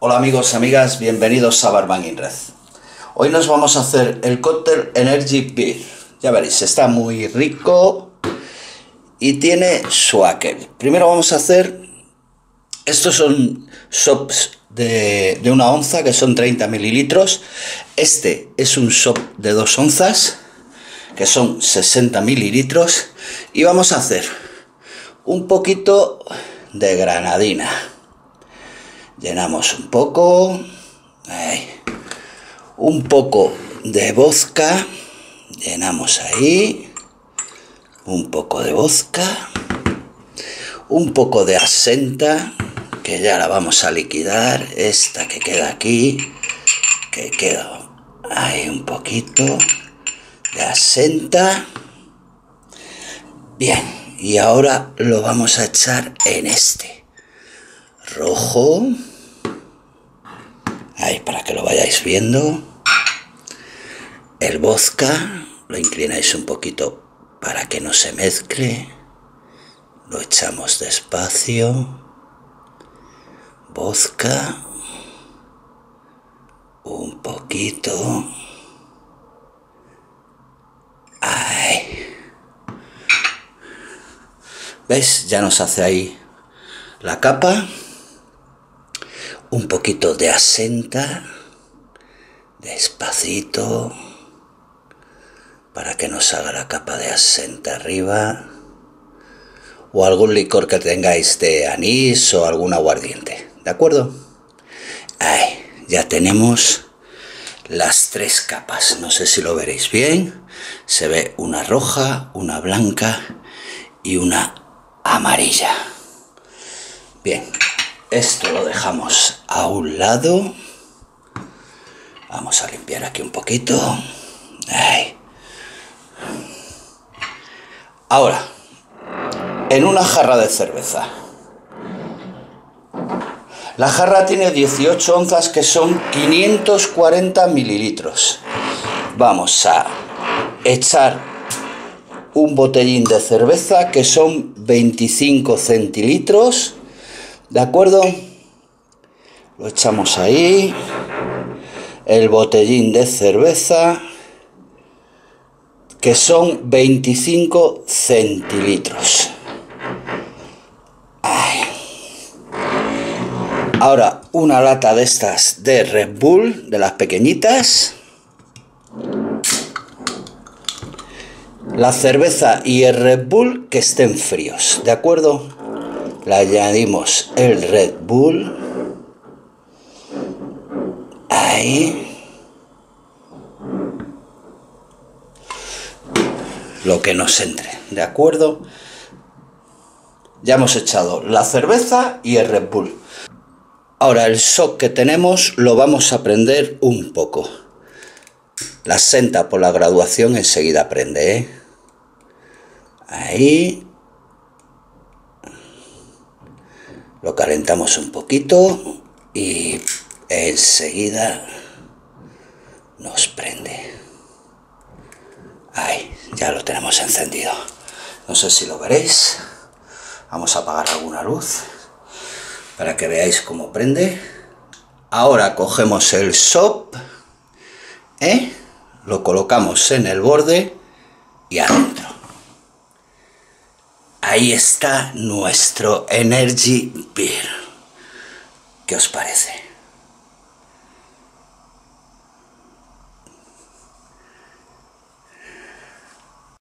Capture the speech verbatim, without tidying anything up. Hola amigos, amigas, bienvenidos a Barman in Red. Hoy nos vamos a hacer el cóctel Energy Beer. Ya veréis, está muy rico y tiene su aquel. Primero vamos a hacer, estos son sops de, de una onza que son treinta mililitros. Este es un sop de dos onzas que son sesenta mililitros. Y vamos a hacer un poquito de granadina. Llenamos un poco, ahí, un poco de vodka, llenamos ahí, un poco de vodka, un poco de absenta, que ya la vamos a liquidar, esta que queda aquí, que queda ahí un poquito de absenta. Bien, y ahora lo vamos a echar en este rojo. Ahí, para que lo vayáis viendo. El vodka lo inclináis un poquito para que no se mezcle. Lo echamos despacio. Vodka. Un poquito. Ahí. ¿Veis? Ya nos hace ahí la capa. Un poquito de absenta, despacito, para que nos haga la capa de absenta arriba, o algún licor que tengáis de anís o algún aguardiente, ¿de acuerdo? Ahí, ya tenemos las tres capas, no sé si lo veréis bien, se ve una roja, una blanca y una amarilla. Bien. Esto lo dejamos a un lado. Vamos a limpiar aquí un poquito. Ahí. Ahora, en una jarra de cerveza. La jarra tiene dieciocho onzas que son quinientos cuarenta mililitros. Vamos a echar un botellín de cerveza que son veinticinco centilitros. ¿De acuerdo? Lo echamos ahí. El botellín de cerveza, que son veinticinco centilitros. Ay. Ahora, una lata de estas de Red Bull, de las pequeñitas. La cerveza y el Red Bull que estén fríos. ¿De acuerdo? Le añadimos el Red Bull. Ahí. Lo que nos entre, ¿de acuerdo? Ya hemos echado la cerveza y el Red Bull. Ahora el sop que tenemos lo vamos a prender un poco. La absenta por la graduación enseguida prende, ¿eh? Ahí. Lo calentamos un poquito y enseguida nos prende. Ahí, ya lo tenemos encendido. No sé si lo veréis. Vamos a apagar alguna luz para que veáis cómo prende. Ahora cogemos el sop, ¿eh? Lo colocamos en el borde y adentro. Ahí está nuestro Energy Beer. ¿Qué os parece?